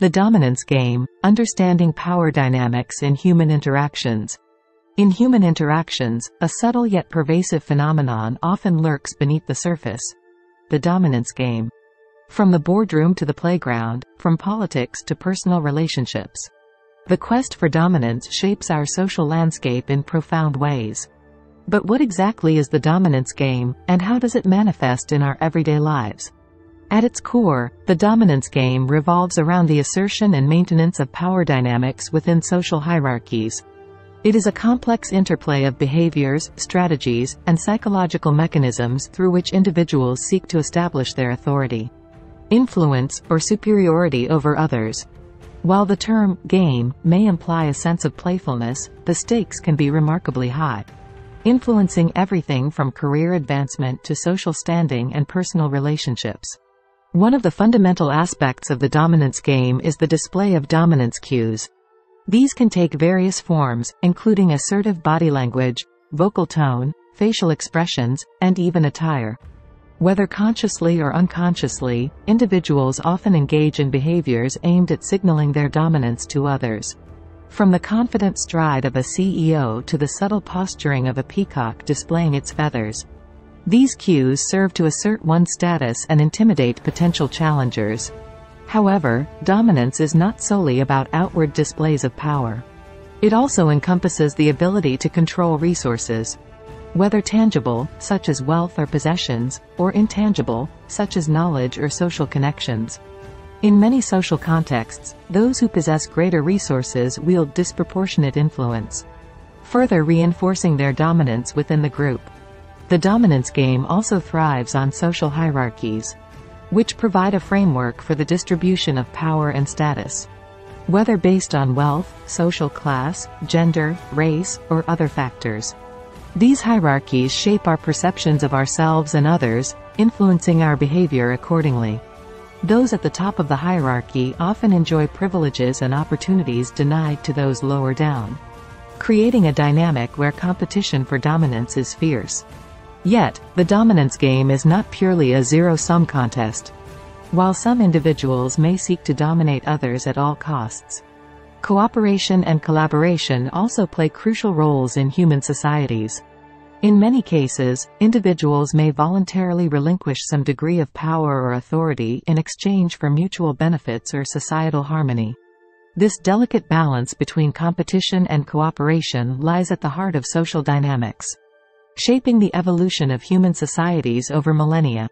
The Dominance Game, Understanding Power Dynamics in Human Interactions. In human interactions, a subtle yet pervasive phenomenon often lurks beneath the surface. The dominance game. From the boardroom to the playground, from politics to personal relationships. The quest for dominance shapes our social landscape in profound ways. But what exactly is the dominance game, and how does it manifest in our everyday lives? At its core, the dominance game revolves around the assertion and maintenance of power dynamics within social hierarchies. It is a complex interplay of behaviors, strategies, and psychological mechanisms through which individuals seek to establish their authority, influence, or superiority over others. While the term game may imply a sense of playfulness, the stakes can be remarkably high, influencing everything from career advancement to social standing and personal relationships. One of the fundamental aspects of the dominance game is the display of dominance cues. These can take various forms, including assertive body language, vocal tone, facial expressions, and even attire. Whether consciously or unconsciously, individuals often engage in behaviors aimed at signaling their dominance to others. From the confident stride of a CEO to the subtle posturing of a peacock displaying its feathers. These cues serve to assert one's status and intimidate potential challengers. However, dominance is not solely about outward displays of power. It also encompasses the ability to control resources. Whether tangible, such as wealth or possessions, or intangible, such as knowledge or social connections. In many social contexts, those who possess greater resources wield disproportionate influence, further reinforcing their dominance within the group. The dominance game also thrives on social hierarchies, which provide a framework for the distribution of power and status, whether based on wealth, social class, gender, race, or other factors. These hierarchies shape our perceptions of ourselves and others, influencing our behavior accordingly. Those at the top of the hierarchy often enjoy privileges and opportunities denied to those lower down, creating a dynamic where competition for dominance is fierce. Yet, the dominance game is not purely a zero-sum contest. While some individuals may seek to dominate others at all costs, cooperation and collaboration also play crucial roles in human societies. In many cases, individuals may voluntarily relinquish some degree of power or authority in exchange for mutual benefits or societal harmony. This delicate balance between competition and cooperation lies at the heart of social dynamics, shaping the evolution of human societies over millennia.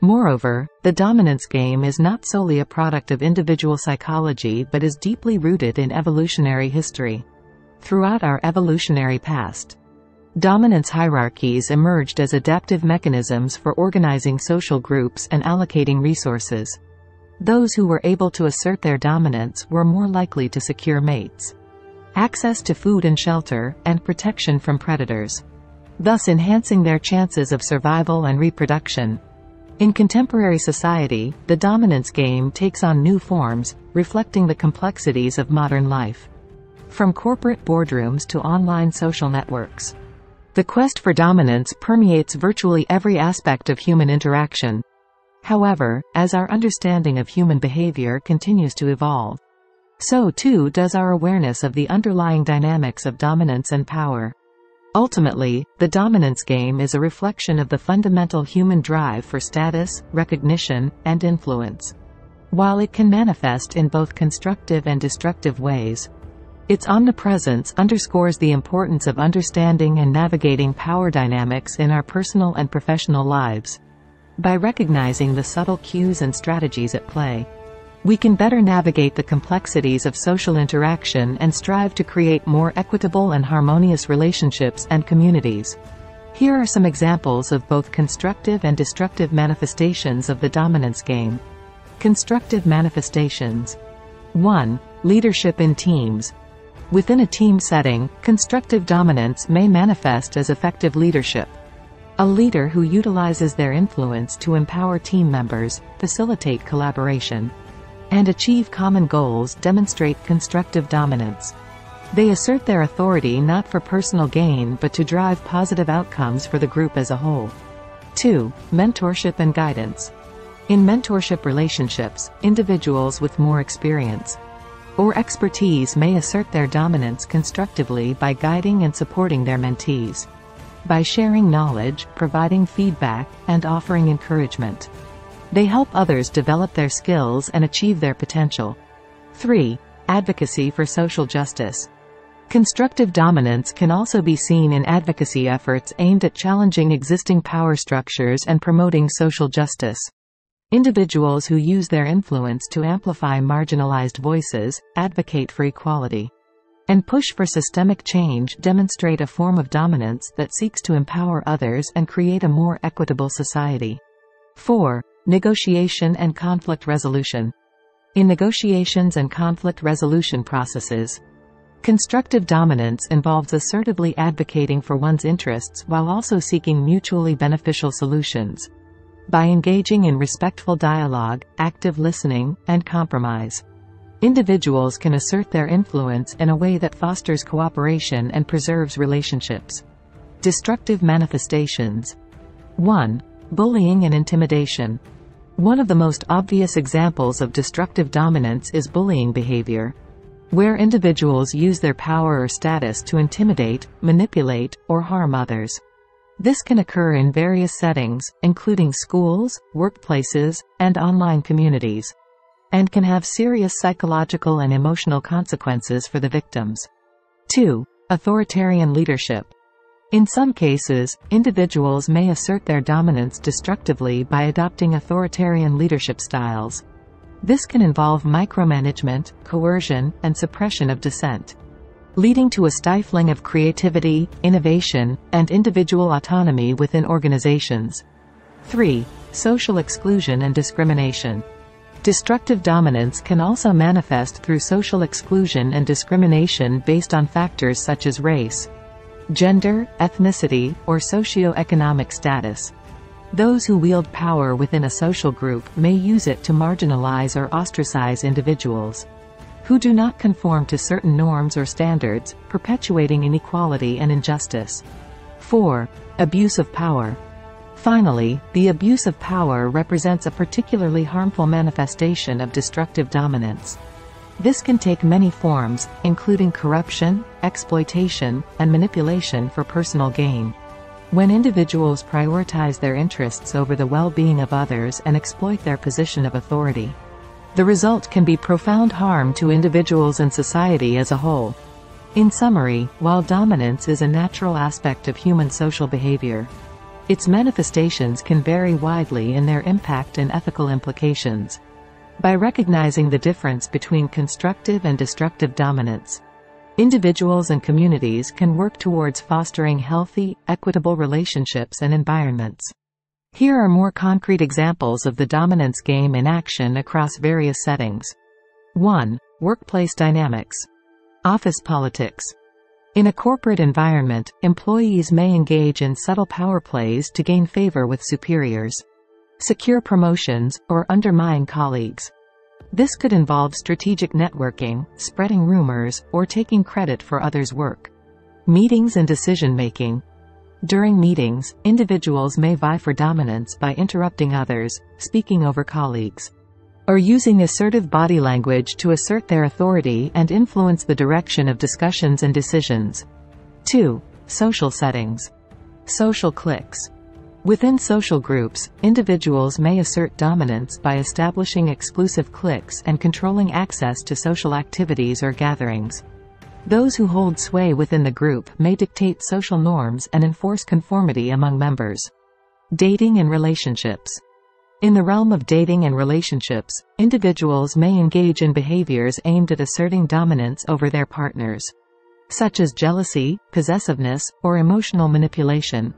Moreover, the dominance game is not solely a product of individual psychology but is deeply rooted in evolutionary history. Throughout our evolutionary past, dominance hierarchies emerged as adaptive mechanisms for organizing social groups and allocating resources. Those who were able to assert their dominance were more likely to secure mates, access to food and shelter, and protection from predators, thus enhancing their chances of survival and reproduction. In contemporary society, the dominance game takes on new forms, reflecting the complexities of modern life. From corporate boardrooms to online social networks, the quest for dominance permeates virtually every aspect of human interaction. However, as our understanding of human behavior continues to evolve, so too does our awareness of the underlying dynamics of dominance and power. Ultimately, the dominance game is a reflection of the fundamental human drive for status, recognition, and influence. While it can manifest in both constructive and destructive ways, its omnipresence underscores the importance of understanding and navigating power dynamics in our personal and professional lives. By recognizing the subtle cues and strategies at play, we can better navigate the complexities of social interaction and strive to create more equitable and harmonious relationships and communities. Here are some examples of both constructive and destructive manifestations of the dominance game. Constructive manifestations. 1. Leadership in teams. Within a team setting, constructive dominance may manifest as effective leadership. A leader who utilizes their influence to empower team members, facilitate collaboration, and achieve common goals demonstrate constructive dominance. They assert their authority not for personal gain but to drive positive outcomes for the group as a whole. 2. Mentorship and guidance. In mentorship relationships, individuals with more experience or expertise may assert their dominance constructively by guiding and supporting their mentees, by sharing knowledge, providing feedback, and offering encouragement. They help others develop their skills and achieve their potential. 3. Advocacy for social justice. Constructive dominance can also be seen in advocacy efforts aimed at challenging existing power structures and promoting social justice. Individuals who use their influence to amplify marginalized voices, advocate for equality, and push for systemic change demonstrate a form of dominance that seeks to empower others and create a more equitable society. 4. Negotiation and conflict resolution. In negotiations and conflict resolution processes, constructive dominance involves assertively advocating for one's interests while also seeking mutually beneficial solutions, by engaging in respectful dialogue, active listening, and compromise. Individuals can assert their influence in a way that fosters cooperation and preserves relationships. Destructive manifestations. 1. Bullying and intimidation. One of the most obvious examples of destructive dominance is bullying behavior, where individuals use their power or status to intimidate, manipulate, or harm others. This can occur in various settings, including schools, workplaces, and online communities, and can have serious psychological and emotional consequences for the victims. 2. Authoritarian leadership. In some cases, individuals may assert their dominance destructively by adopting authoritarian leadership styles. This can involve micromanagement, coercion, and suppression of dissent, leading to a stifling of creativity, innovation, and individual autonomy within organizations. 3. Social exclusion and discrimination. Destructive dominance can also manifest through social exclusion and discrimination based on factors such as race, gender, ethnicity, or socioeconomic status. Those who wield power within a social group may use it to marginalize or ostracize individuals who do not conform to certain norms or standards, perpetuating inequality and injustice. 4. Abuse of power. Finally, the abuse of power represents a particularly harmful manifestation of destructive dominance. This can take many forms, including corruption, exploitation, and manipulation for personal gain. When individuals prioritize their interests over the well-being of others and exploit their position of authority, the result can be profound harm to individuals and society as a whole. In summary, while dominance is a natural aspect of human social behavior, its manifestations can vary widely in their impact and ethical implications. By recognizing the difference between constructive and destructive dominance, individuals and communities can work towards fostering healthy, equitable relationships and environments. Here are more concrete examples of the dominance game in action across various settings. 1. Workplace dynamics. Office politics. In a corporate environment, employees may engage in subtle power plays to gain favor with superiors, secure promotions, or undermine colleagues. This could involve strategic networking, spreading rumors, or taking credit for others' work. Meetings and decision-making. During meetings, individuals may vie for dominance by interrupting others, speaking over colleagues, or using assertive body language to assert their authority and influence the direction of discussions and decisions. 2. Social settings. Social cliques. Within social groups, individuals may assert dominance by establishing exclusive cliques and controlling access to social activities or gatherings. Those who hold sway within the group may dictate social norms and enforce conformity among members. Dating and relationships. In the realm of dating and relationships, individuals may engage in behaviors aimed at asserting dominance over their partners, such as jealousy, possessiveness, or emotional manipulation.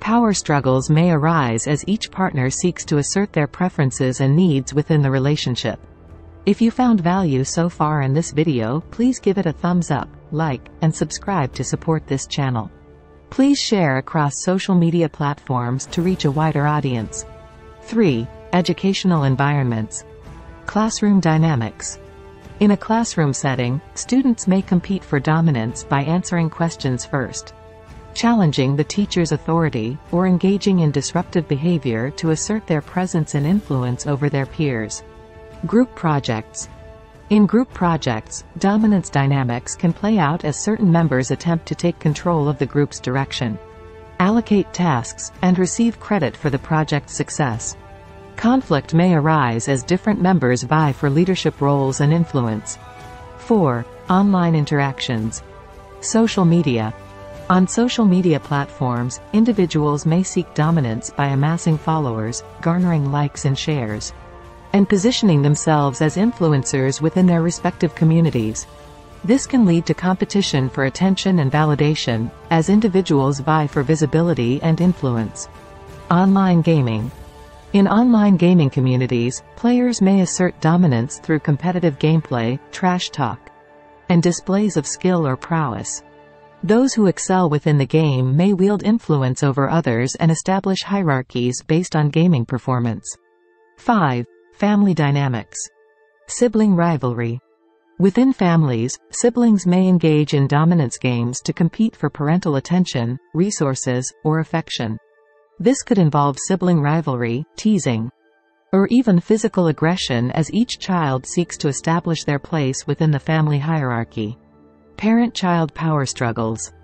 Power struggles may arise as each partner seeks to assert their preferences and needs within the relationship. If you found value so far in this video, please give it a thumbs up, like, and subscribe to support this channel. Please share across social media platforms to reach a wider audience. 3. Educational environments. Classroom dynamics. In a classroom setting, students may compete for dominance by answering questions first, challenging the teacher's authority, or engaging in disruptive behavior to assert their presence and influence over their peers. Group projects. In group projects, dominance dynamics can play out as certain members attempt to take control of the group's direction, allocate tasks, and receive credit for the project's success. Conflict may arise as different members vie for leadership roles and influence. 4. Online interactions. Social media. On social media platforms, individuals may seek dominance by amassing followers, garnering likes and shares, and positioning themselves as influencers within their respective communities. This can lead to competition for attention and validation, as individuals vie for visibility and influence. Online gaming. In online gaming communities, players may assert dominance through competitive gameplay, trash talk, and displays of skill or prowess. Those who excel within the game may wield influence over others and establish hierarchies based on gaming performance. 5. Family dynamics. Sibling rivalry. Within families, siblings may engage in dominance games to compete for parental attention, resources, or affection. This could involve sibling rivalry, teasing, or even physical aggression as each child seeks to establish their place within the family hierarchy. Parent-child power struggles.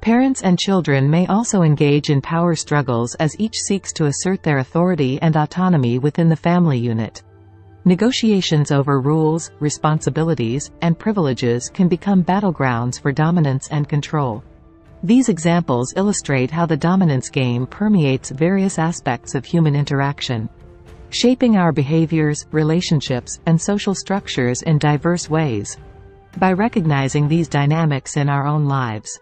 Parents and children may also engage in power struggles as each seeks to assert their authority and autonomy within the family unit. Negotiations over rules, responsibilities, and privileges can become battlegrounds for dominance and control. These examples illustrate how the dominance game permeates various aspects of human interaction, shaping our behaviors, relationships, and social structures in diverse ways. By recognizing these dynamics in our own lives,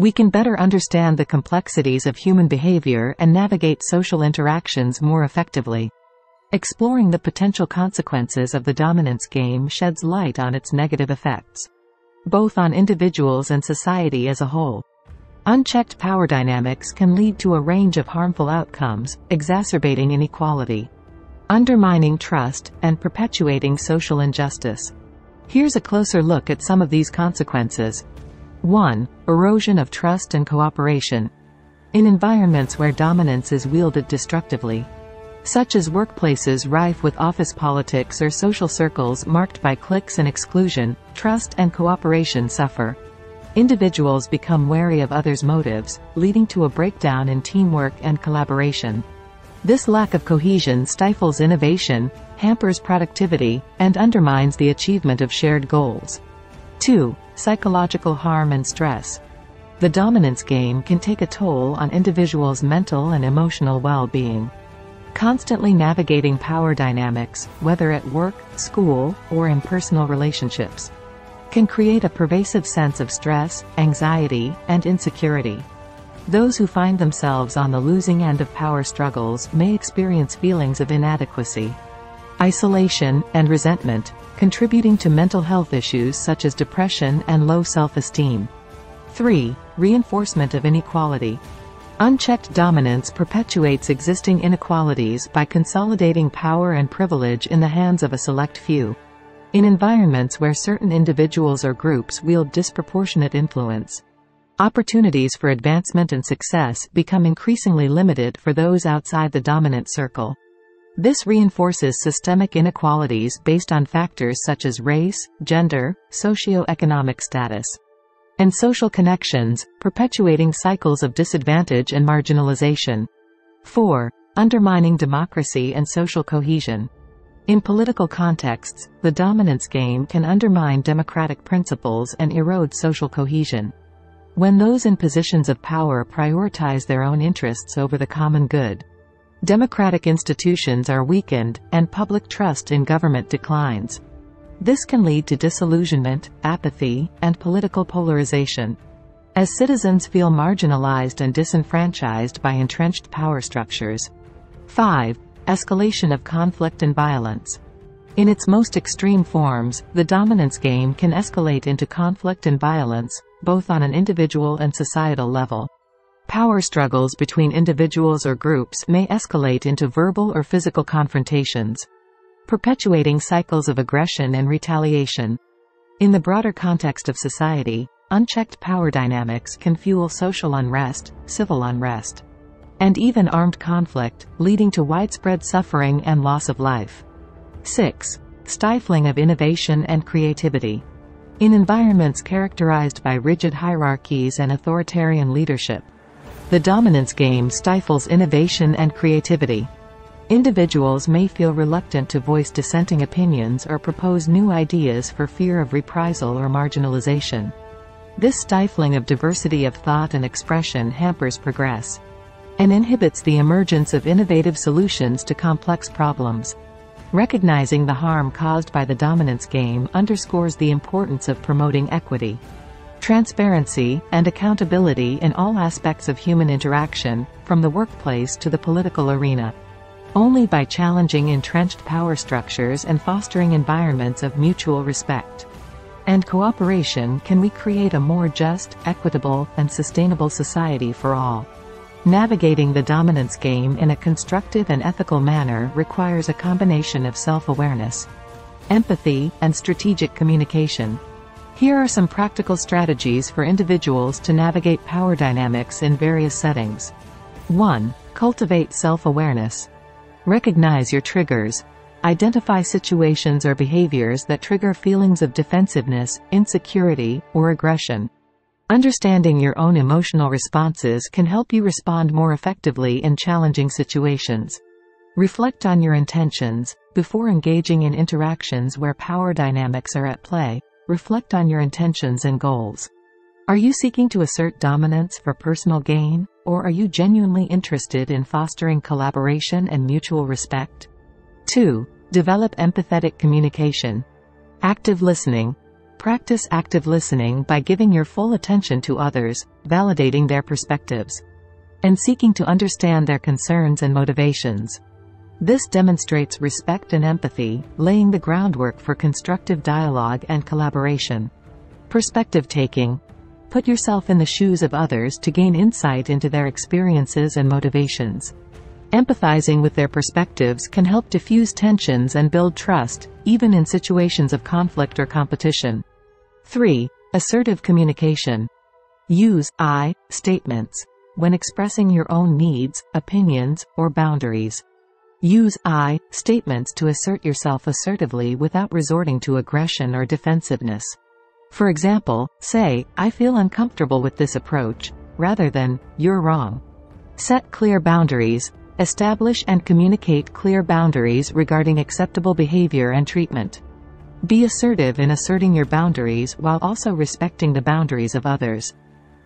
we can better understand the complexities of human behavior and navigate social interactions more effectively. Exploring the potential consequences of the dominance game sheds light on its negative effects, both on individuals and society as a whole. Unchecked power dynamics can lead to a range of harmful outcomes, exacerbating inequality, undermining trust, and perpetuating social injustice. Here's a closer look at some of these consequences. 1. Erosion of trust and cooperation. In environments where dominance is wielded destructively, such as workplaces rife with office politics or social circles marked by cliques and exclusion, trust and cooperation suffer. Individuals become wary of others' motives, leading to a breakdown in teamwork and collaboration. This lack of cohesion stifles innovation, hampers productivity, and undermines the achievement of shared goals. 2. Psychological harm and stress. The dominance game can take a toll on individuals' mental and emotional well-being. Constantly navigating power dynamics, whether at work, school, or in personal relationships, can create a pervasive sense of stress, anxiety, and insecurity. Those who find themselves on the losing end of power struggles may experience feelings of inadequacy, isolation, and resentment, contributing to mental health issues such as depression and low self-esteem. 3. Reinforcement of inequality. Unchecked dominance perpetuates existing inequalities by consolidating power and privilege in the hands of a select few. In environments where certain individuals or groups wield disproportionate influence, opportunities for advancement and success become increasingly limited for those outside the dominant circle. This reinforces systemic inequalities based on factors such as race, gender, socioeconomic status, and social connections, perpetuating cycles of disadvantage and marginalization. 4. Undermining democracy and social cohesion. In political contexts, the dominance game can undermine democratic principles and erode social cohesion. When those in positions of power prioritize their own interests over the common good, democratic institutions are weakened, and public trust in government declines. This can lead to disillusionment, apathy, and political polarization, as citizens feel marginalized and disenfranchised by entrenched power structures. 5. Escalation of conflict and violence. In its most extreme forms, the dominance game can escalate into conflict and violence, both on an individual and societal level. Power struggles between individuals or groups may escalate into verbal or physical confrontations, perpetuating cycles of aggression and retaliation. In the broader context of society, Unchecked power dynamics can fuel social unrest, civil unrest, and even armed conflict, leading to widespread suffering and loss of life. 6. Stifling of innovation and creativity. In environments characterized by rigid hierarchies and authoritarian leadership, the dominance game stifles innovation and creativity. Individuals may feel reluctant to voice dissenting opinions or propose new ideas for fear of reprisal or marginalization. This stifling of diversity of thought and expression hampers progress and inhibits the emergence of innovative solutions to complex problems. Recognizing the harm caused by the dominance game underscores the importance of promoting equity, transparency, and accountability in all aspects of human interaction, from the workplace to the political arena. Only by challenging entrenched power structures and fostering environments of mutual respect and cooperation can we create a more just, equitable, and sustainable society for all. Navigating the dominance game in a constructive and ethical manner requires a combination of self-awareness, empathy, and strategic communication. Here are some practical strategies for individuals to navigate power dynamics in various settings. 1. Cultivate self-awareness. Recognize your triggers. Identify situations or behaviors that trigger feelings of defensiveness, insecurity, or aggression. Understanding your own emotional responses can help you respond more effectively in challenging situations. Reflect on your intentions. Before engaging in interactions where power dynamics are at play, reflect on your intentions and goals. Are you seeking to assert dominance for personal gain, or are you genuinely interested in fostering collaboration and mutual respect? 2. Develop empathetic communication. Active listening. Practice active listening by giving your full attention to others, validating their perspectives, and seeking to understand their concerns and motivations. This demonstrates respect and empathy, laying the groundwork for constructive dialogue and collaboration. Perspective taking. Put yourself in the shoes of others to gain insight into their experiences and motivations. Empathizing with their perspectives can help diffuse tensions and build trust, even in situations of conflict or competition. 3. Assertive communication. Use I statements when expressing your own needs, opinions, or boundaries. Use I statements to assert yourself assertively without resorting to aggression or defensiveness. For example, say, "I feel uncomfortable with this approach," rather than, "You're wrong." Set clear boundaries. Establish and communicate clear boundaries regarding acceptable behavior and treatment. Be assertive in asserting your boundaries while also respecting the boundaries of others.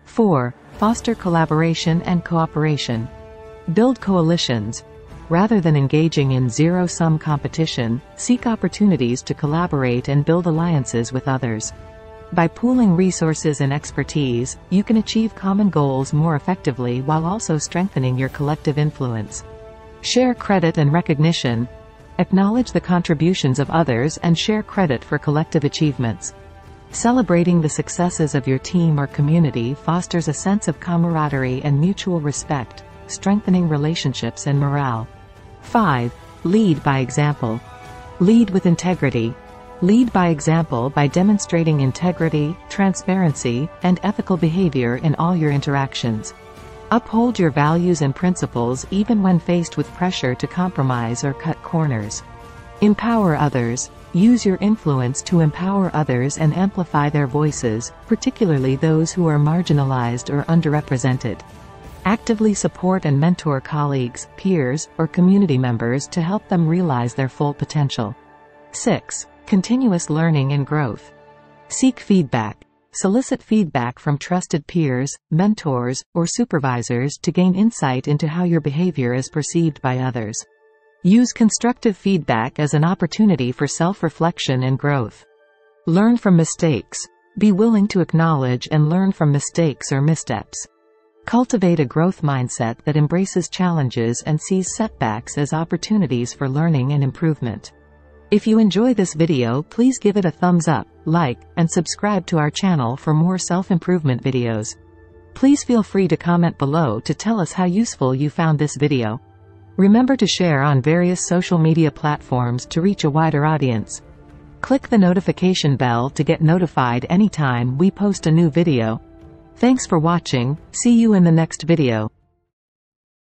4. Foster collaboration and cooperation. Build coalitions. Rather than engaging in zero-sum competition, seek opportunities to collaborate and build alliances with others. By pooling resources and expertise, you can achieve common goals more effectively while also strengthening your collective influence. Share credit and recognition. Acknowledge the contributions of others and share credit for collective achievements. Celebrating the successes of your team or community fosters a sense of camaraderie and mutual respect, strengthening relationships and morale. 5. Lead by example. Lead with integrity. Lead by example by demonstrating integrity, transparency, and ethical behavior in all your interactions. Uphold your values and principles even when faced with pressure to compromise or cut corners. Empower others. Use your influence to empower others and amplify their voices, particularly those who are marginalized or underrepresented. Actively support and mentor colleagues, peers, or community members to help them realize their full potential. 6. Continuous learning and growth. Seek feedback. Solicit feedback from trusted peers, mentors, or supervisors to gain insight into how your behavior is perceived by others. Use constructive feedback as an opportunity for self-reflection and growth. Learn from mistakes. Be willing to acknowledge and learn from mistakes or missteps. Cultivate a growth mindset that embraces challenges and sees setbacks as opportunities for learning and improvement. If you enjoy this video, please give it a thumbs up, like, and subscribe to our channel for more self-improvement videos. Please feel free to comment below to tell us how useful you found this video. Remember to share on various social media platforms to reach a wider audience. Click the notification bell to get notified anytime we post a new video. Thanks for watching, see you in the next video.